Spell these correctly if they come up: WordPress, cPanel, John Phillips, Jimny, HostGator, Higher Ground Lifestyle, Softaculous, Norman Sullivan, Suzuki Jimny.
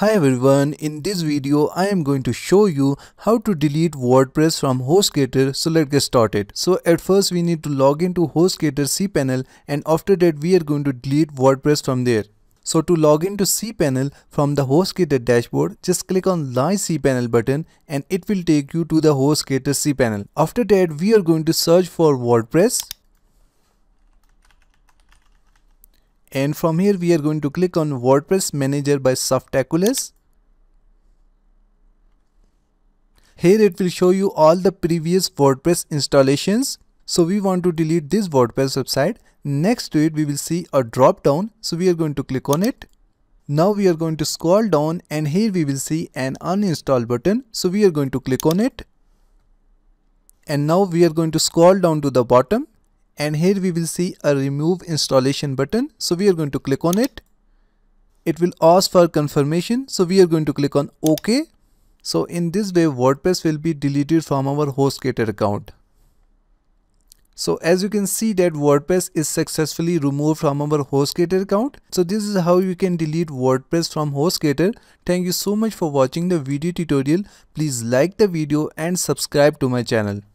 Hi everyone, in this video I am going to show you how to delete WordPress from HostGator, so let's get started. So at first we need to log into HostGator cPanel and after that we are going to delete WordPress from there. So to log into cPanel from the HostGator dashboard, just click on Live cPanel button and it will take you to the HostGator cPanel. After that we are going to search for WordPress. And from here we are going to click on WordPress Manager by Softaculous. Here it will show you all the previous WordPress installations. So we want to delete this WordPress website. Next to it we will see a drop down. So we are going to click on it. Now we are going to scroll down and here we will see an uninstall button. So we are going to click on it. And now we are going to scroll down to the bottom. And here we will see a remove installation button. So we are going to click on it. It will ask for confirmation. So we are going to click on OK. So in this way WordPress will be deleted from our HostGator account. So as you can see that WordPress is successfully removed from our HostGator account. So this is how you can delete WordPress from HostGator. Thank you so much for watching the video tutorial. Please like the video and subscribe to my channel.